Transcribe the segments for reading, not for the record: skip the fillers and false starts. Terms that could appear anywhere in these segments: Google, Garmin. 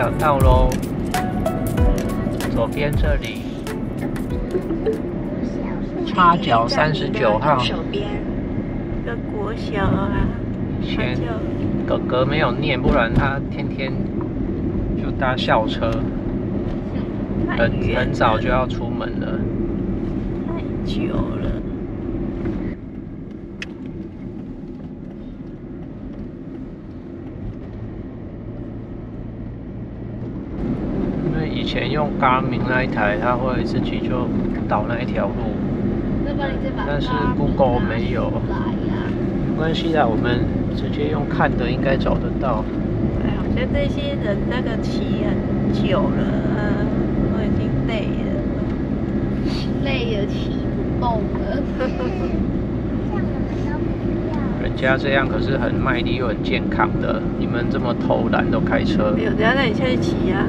小道喽，左边这里，插角39号。手边的国小啊，前哥哥没有念，不然他天天就搭校车，很早就要出门了，太久了。 以前用Garmin那一台，它会自己就导那一条路，但是 Google 没有，没关系啦，我们直接用看的应该找得到。哎，我觉得这些人那个骑很久了，我已经累了，累了骑不动了。人家这样可是很卖力又很健康的，你们这么偷懒都开车。没有，等下那你下去骑啊。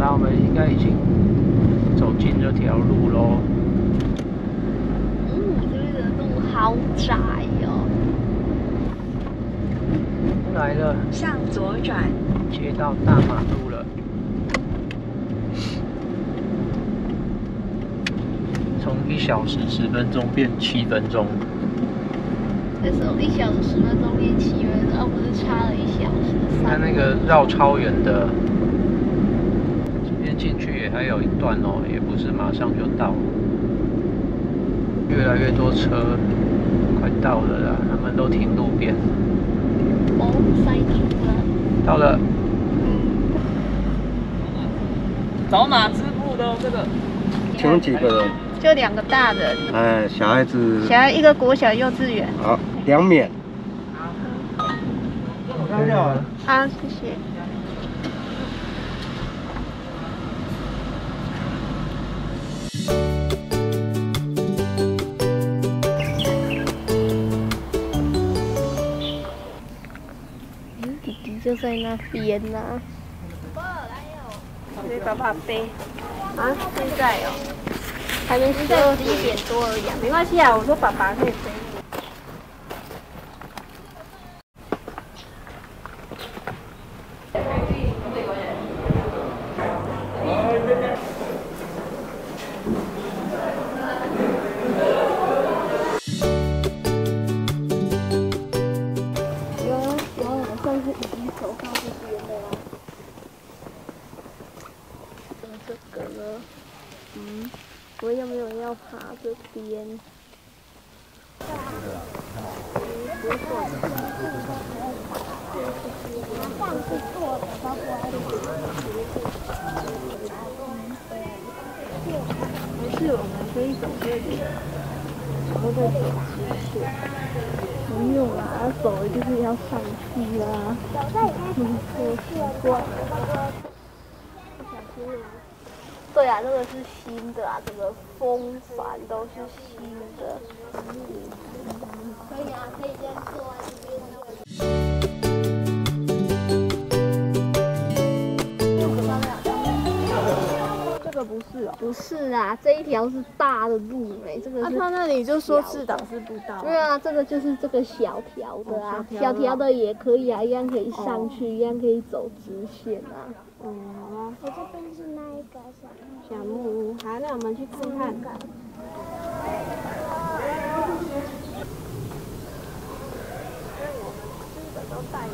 那我们应该已经走进这条路喽。这边的路好窄哦。来了。向左转。接到大马路了。从1小时10分钟变7分钟。那时候1小时10分钟变7分钟，而不是差了1小时。它那个绕超远的。 进去也还有一段哦，也不是马上就到。越来越多车，快到了啦，他们都停路边。哦，塞住了。到了。找马织布的这个。请问几个人？就2个大人。哎，小孩子。小孩1个国小幼稚园。好，2免。好。要了。啊，谢谢。 弟弟就在那边呐、啊。给爸爸背。啊，现在哦，还没11点多而已、啊，没关系啊。我说爸爸可以背。 我有没有要爬这边？没事，我们可以走这里，然后再走出去。不用啊，走了就是要上去啊。对啊，这个是新的啊，这个风帆都是新的。可以啊，可以这样做啊，这边的。这个不是哦。不是啊，这一条是大的路哎，这个。啊，他那里就说是导是步道。对啊，这个就是这个小条的啊，小条的也可以啊，一样可以上去，一样可以走直线啊。 嗯，我这边是那一个小木屋，好，那我们去看看。因为我们都带着。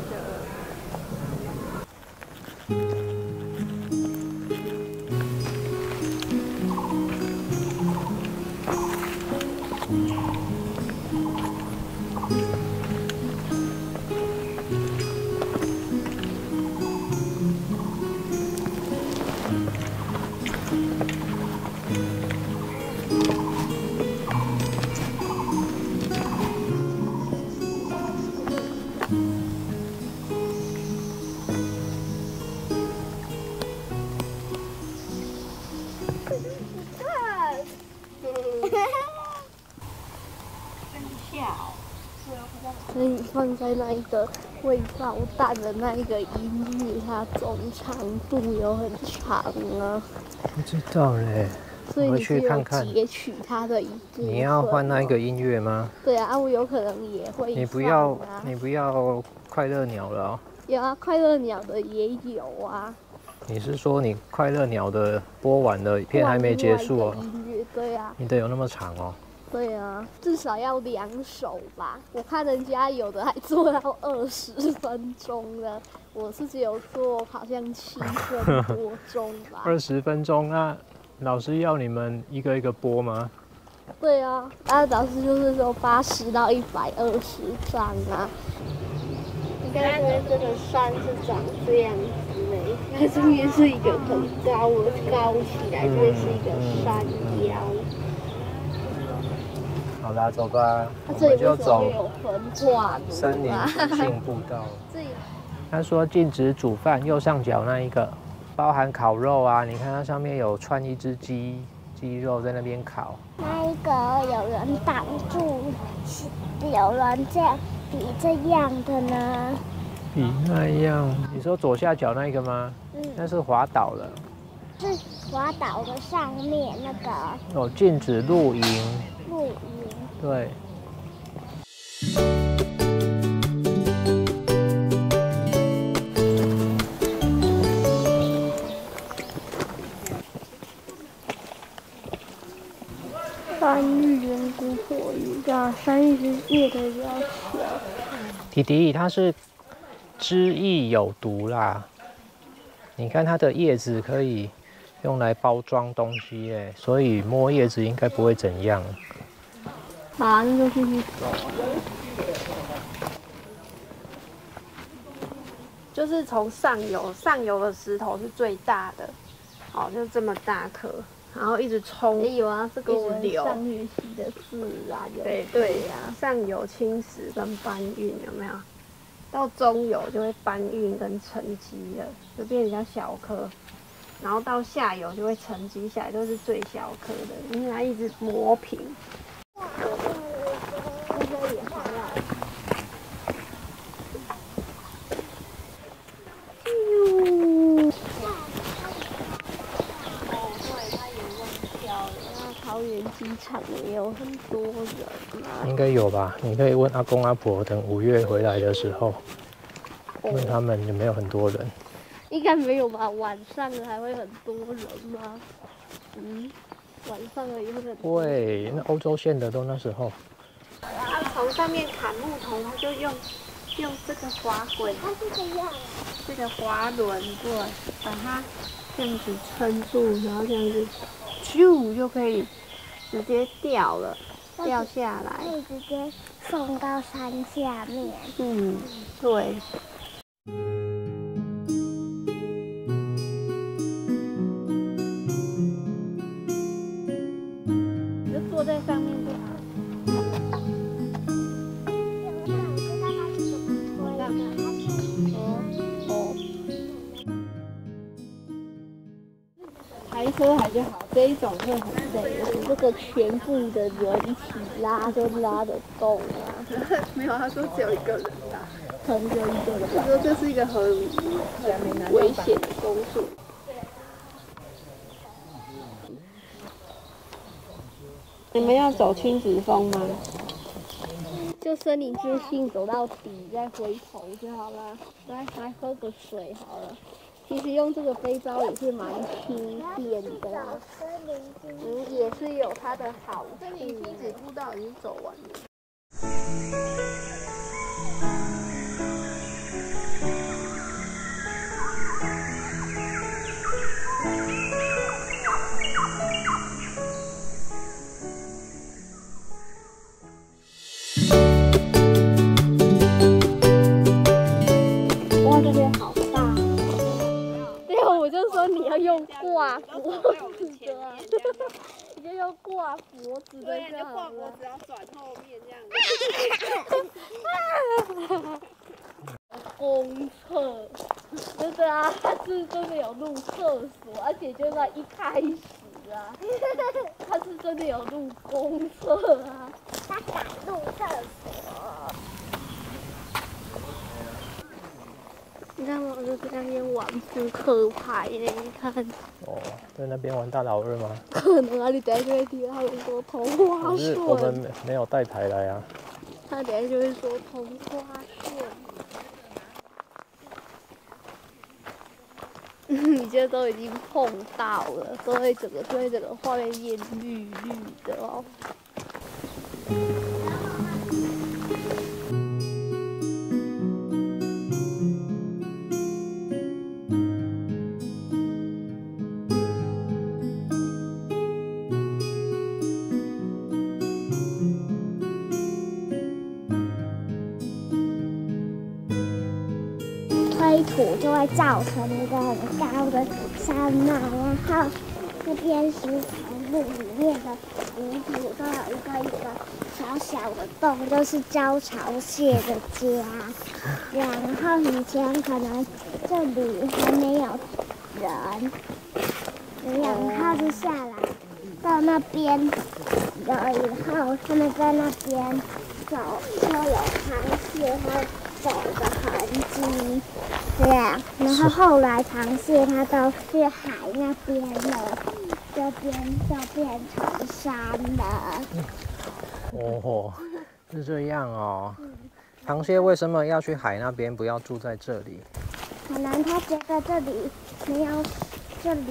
所以放在那一个会爆弹的那一个音域，它总长度有很长啊。不知道嘞。所以你去看看截取它的一部分。你要换那一个音乐吗？对啊，我有可能也会、啊。你不要快乐鸟了哦。有啊，快乐鸟的也有啊。你是说你快乐鸟的播完的片还没结束哦？对啊。你的有那么长哦？对啊，至少要2首吧。我看人家有的还做到20分钟了，我自己有做好像7分多钟吧。20分钟啊。老师要你们一个一个播吗？对啊，那老师就是说80到120张啊。你刚才这个山是长这样子的，它这边是一个很高起来，这边是一个山腰。好啦，走吧，我们就走森林步行步道。他说禁止煮饭，右上角那一个。包含烤肉啊，你看它上面有串一只鸡肉在那边烤。那一个有人挡住，有人这样比这样的呢？比那样？你说左下角那一个吗？嗯，那是滑倒了。是滑倒的上面那个。哦，禁止露营。露营。对。山芋圆骨火鱼呀，山芋是叶的比较小。弟弟，它是汁液有毒啦！你看它的叶子可以用来包装东西耶，所以摸叶子应该不会怎样。啊，那就继续走。就是从上游的石头是最大的，好，就这么大颗。然后一直冲，有啊，这个我们上学期的自然有对呀，上游侵蚀跟搬运有没有？到中游就会搬运跟沉积了，就变比较小颗，然后到下游就会沉积下来，都是最小颗的，因为它一直磨平。机场也有很多人啊，应该有吧？你可以问阿公阿婆，等5月回来的时候，问他们有没有很多人。应该没有吧？晚上还会很多人吗？嗯，晚上也会很多人。对，那欧洲线的都那时候。他从上面砍木头，他就用这个滑滚，它是这样，这个滑轮对，把它这样子撑住，然后这样子，咻就可以。直接掉了，掉下来，可以直接送到山下面。嗯，对。你就坐在上面就好。抬车还就好。这一种会很累，这个全部的人一起拉都拉得动啊！没有，他说只有一个人拉，可能只有一个人。他说这是一个很危险的工作。你们要走亲子风吗？就森林之性走到底，再回头就好了。来喝个水好了。其实用这个肥皂也是蛮轻便的，嗯，也是有它的好处。这里亲子步道已经走完了。哇，这边好。我就说你要用挂脖子的、啊，你就用挂脖子的就好了。对，你就挂脖子，要转后面这样子。公厕，就是啊，它是真的有入厕所，而且就在一开始啊，它是真的有入公厕啊。它敢入厕所。你看，我就在那边玩扑克牌呢，你看。哦，哦，在那边玩大老二吗？可能啊，你等下就会听他们说同花顺。我们没有带牌来啊。他等下就会说同花顺。你这都已经碰到了，都会整个画面变绿绿的哦。 推土就会造成一个很高的山脉，然后这边石头路里面的泥土都有一个小小的洞，就是招潮蟹的家。然后以前可能这里还没有人，然后就下来到那边了以后，他们在那边走，就有螃蟹和。 走的痕迹，对啊，然后后来螃蟹它都去海那边了，这边就变成山了。哦，是这样哦。螃蟹为什么要去海那边，不要住在这里？可能它觉得这里没有，这里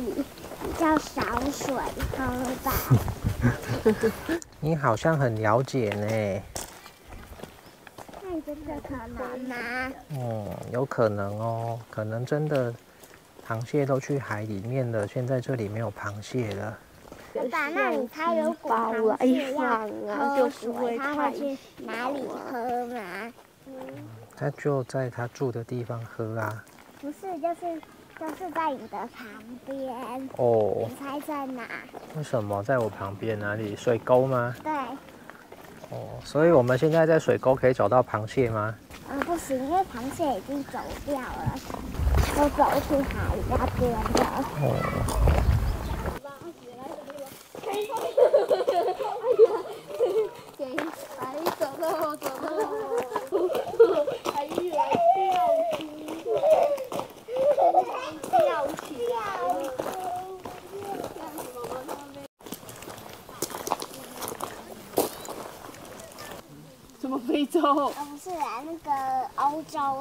比较少水喝吧。你好像很了解呢。 真的可能吗？嗯，有可能哦，可能真的，螃蟹都去海里面了，现在这里没有螃蟹了。爸，那你猜有果螃蟹要喝水，它会去哪里喝吗？它就在它住的地方喝啊。不是，就是在你的旁边。哦。你猜在哪？为什么在我旁边？哪里？水沟吗？对。 哦，所以我们现在在水沟可以找到螃蟹吗？嗯，不行，因为螃蟹已经走掉了，都走去海那边了。哦。非洲？哦，不是啊，那个欧洲啊，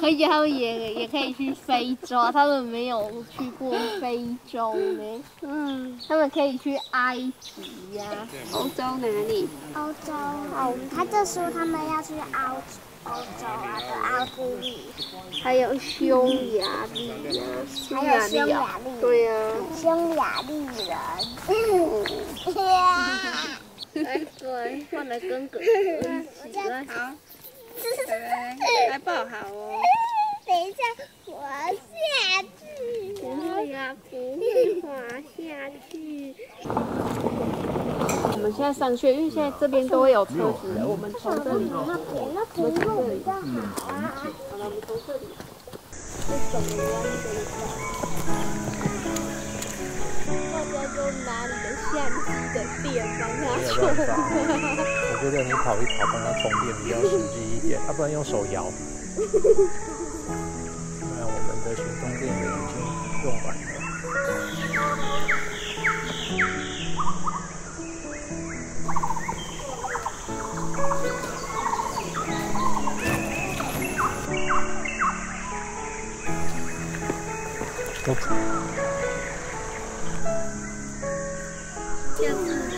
可以，他们也可以去非洲啊，他们没有去过非洲呢。嗯，他们可以去埃及呀、啊。欧洲哪里？欧洲，哦，他就说他们要去欧洲啊，和奥地利，还有匈牙利呀、啊，还有匈牙利，对呀、啊，匈牙利人。来，对，换来跟哥哥一起来。好，还抱好哦。等一下，我下去。不会啊，不会滑下去。我们现在上去，因为现在这边都会有车子的，我们从这里。那平路比较好啊。好了，我们从这里。这怎么样？大家都拿你的相机。 我觉得你跑一跑，帮它充电比较实际一点，要不然用手摇。那我们的行动电源已经用完了。我。 Yes.